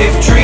If true.